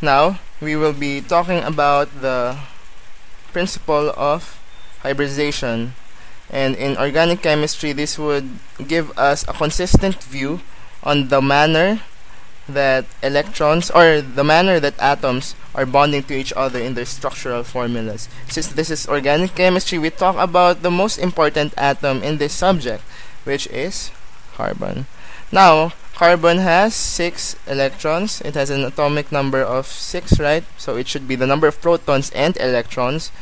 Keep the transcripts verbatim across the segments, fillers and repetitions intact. Now, we will be talking about the principle of hybridization, and in organic chemistry this would give us a consistent view on the manner that electrons or the manner that atoms are bonding to each other in their structural formulas. Since this is organic chemistry, we talk about the most important atom in this subject, which is carbon. Now, carbon has six electrons. It has an atomic number of six, right? So it should be the number of protons and electrons.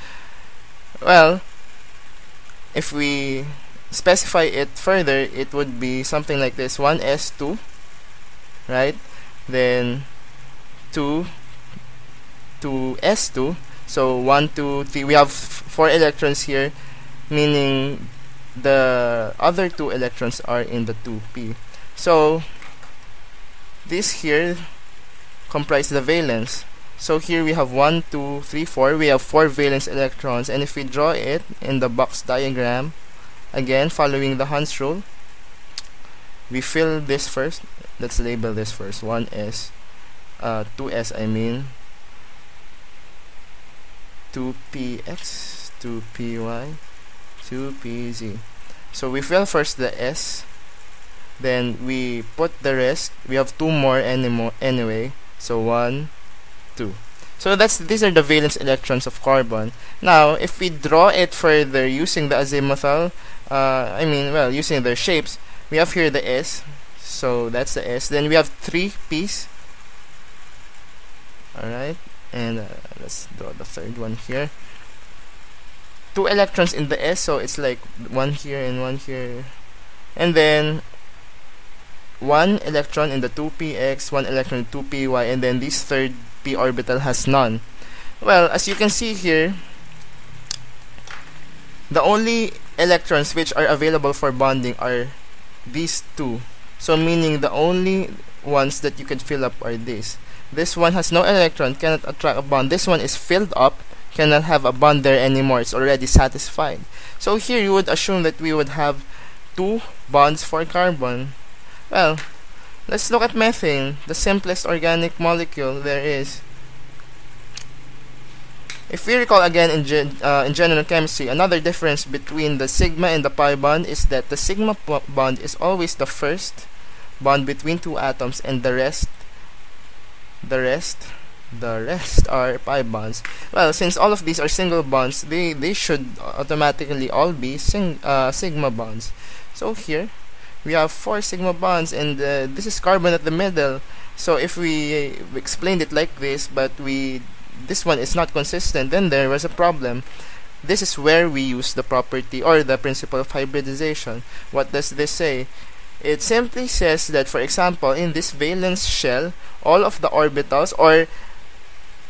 Well, if we specify it further, it would be something like this: one s two, right? Then two, two s two. So one, two, three. We have four electrons here, meaning the other two electrons are in the two p. So this here comprises the valence. So here we have one, two, three, four. We have four valence electrons. And if we draw it in the box diagram, again following the Hund's rule, we fill this first. Let's label this first. one s, uh, two s I mean. two p x, two p y, two p z. So we fill first the s. Then we put the rest. We have two more anyway. So one, two. So that's these are the valence electrons of carbon. Now, if we draw it further using the azimuthal, uh, I mean, well, using their shapes, we have here the s. So that's the s. Then we have three p's. Alright. And uh, let's draw the third one here. Two electrons in the s. So it's like one here and one here. And then one electron in the two p x, one electron in the two p y, and then this third p orbital has none. Well, as you can see here, the only electrons which are available for bonding are these two. So meaning the only ones that you can fill up are these. This one has no electron, cannot attract a bond. This one is filled up, cannot have a bond there anymore. It's already satisfied. So here you would assume that we would have two bonds for carbon. Well, let's look at methane, the simplest organic molecule there is. If we recall again in, gen uh, in general chemistry, another difference between the sigma and the pi bond is that the sigma bond is always the first bond between two atoms, and the rest, the rest, the rest are pi bonds. Well, since all of these are single bonds, they, they should automatically all be sing uh, sigma bonds. So here, we have four sigma bonds, and uh, this is carbon at the middle. So if we uh, explained it like this, but we this one is not consistent, then there was a problem. This is where we use the property or the principle of hybridization. What does this say? It simply says that, for example, in this valence shell, all of the orbitals or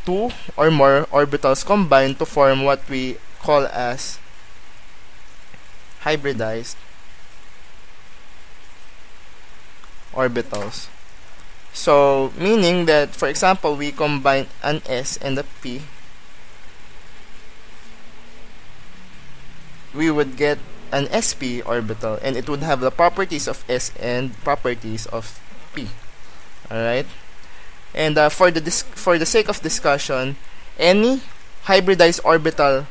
two or more orbitals combine to form what we call as hybridized orbitals. So meaning that, for example, we combine an s and a p, we would get an sp orbital, and it would have the properties of s and properties of p. Alright, and uh, for the dis for the sake of discussion, any hybridized orbital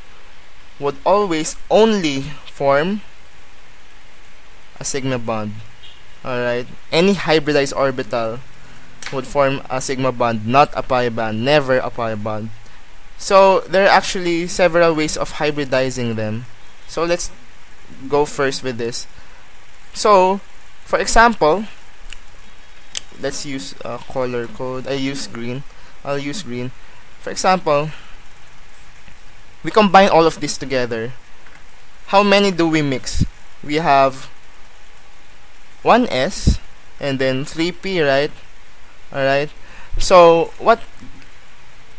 would always only form a sigma bond. Alright, any hybridized orbital would form a sigma bond, not a pi bond, never a pi bond. So there are actually several ways of hybridizing them. So let's go first with this. So, for example, let's use a uh, color code. I use green. I'll use green. For example, we combine all of these together. How many do we mix? We have one s and then three p, right? Alright, so what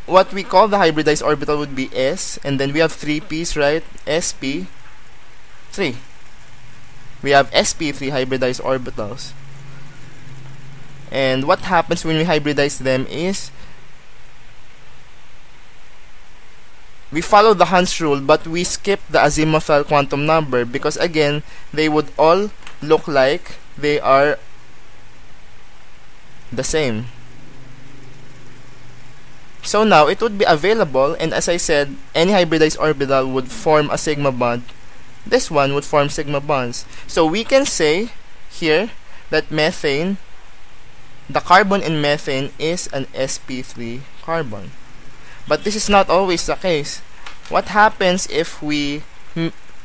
what we call the hybridized orbital would be s, and then we have three p's, right? S p three. We have s p three hybridized orbitals. And what happens when we hybridize them is we follow the Hund's rule, but we skip the azimuthal quantum number, because again, they would all look like they are the same. So now, it would be available, and as I said, any hybridized orbital would form a sigma bond. This one would form sigma bonds. So we can say here that methane, the carbon in methane is an s p three carbon. But this is not always the case. What happens if we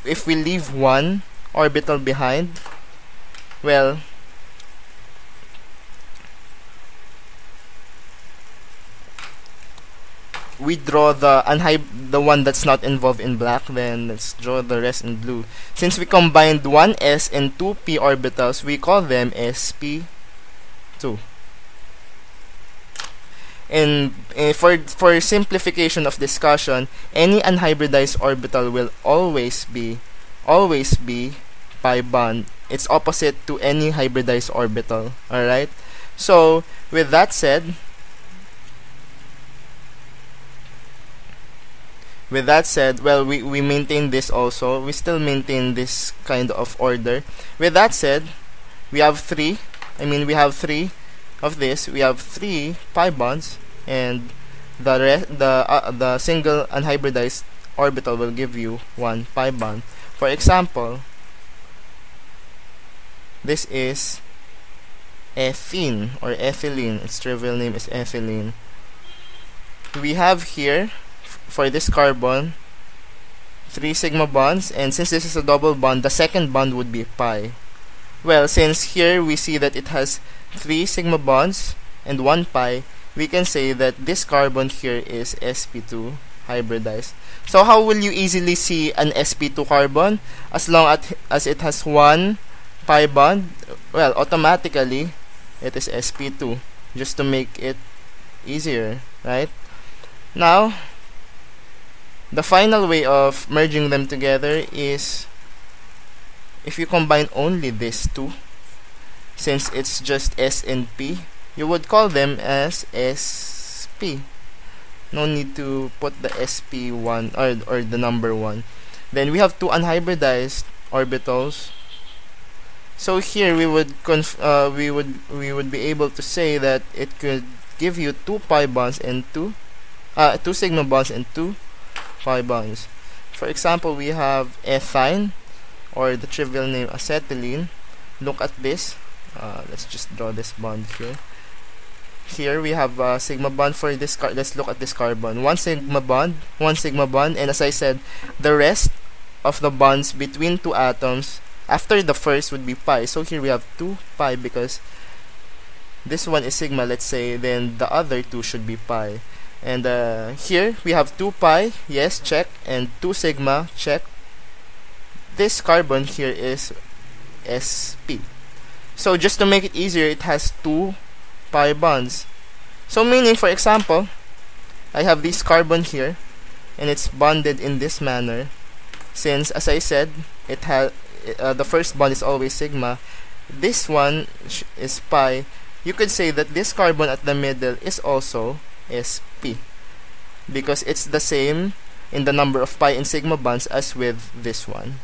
if we leave one orbital behind? Well, we draw the unhyb the one that's not involved in black, then let's draw the rest in blue. Since we combined one s and two p orbitals, we call them s p two. And uh, for for simplification of discussion, any unhybridized orbital will always be always be pi bond. It's opposite to any hybridized orbital. All right. So with that said. With that said, well, we, we maintain this also. We still maintain this kind of order. With that said, we have three. I mean, we have three of this. We have three pi bonds, and the re the uh, the single unhybridized orbital will give you one pi bond. For example, this is ethene or ethylene. Its trivial name is ethylene. We have here, for this carbon, three sigma bonds, and since this is a double bond, the second bond would be pi. Well, since here we see that it has three sigma bonds and one pi, we can say that this carbon here is s p two hybridized. So how will you easily see an s p two carbon? As long at, as it has one pi bond, well, automatically it is s p two, just to make it easier, right? Now, the final way of merging them together is if you combine only these two, since it's just S and P, you would call them as S P. No need to put the S P one or, or the number one. Then we have two unhybridized orbitals. So here we would conf uh, we would we would be able to say that it could give you two pi bonds and two uh two sigma bonds and two pi bonds. For example, we have ethyne, or the trivial name acetylene. Look at this. Uh, let's just draw this bond here. Here we have a sigma bond for this car. Let's look at this carbon. One sigma bond, one sigma bond, and as I said, the rest of the bonds between two atoms after the first would be pi. So here we have two pi because this one is sigma. Let's say then the other two should be pi. And uh, here we have two pi, yes, check, and two sigma, check. This carbon here is s p. So just to make it easier, it has two pi bonds. So meaning, for example, I have this carbon here, and it's bonded in this manner. Since, as I said, it has uh, the first bond is always sigma. This one is pi. You could say that this carbon at the middle is also sp, because it's the same in the number of pi and sigma bonds as with this one.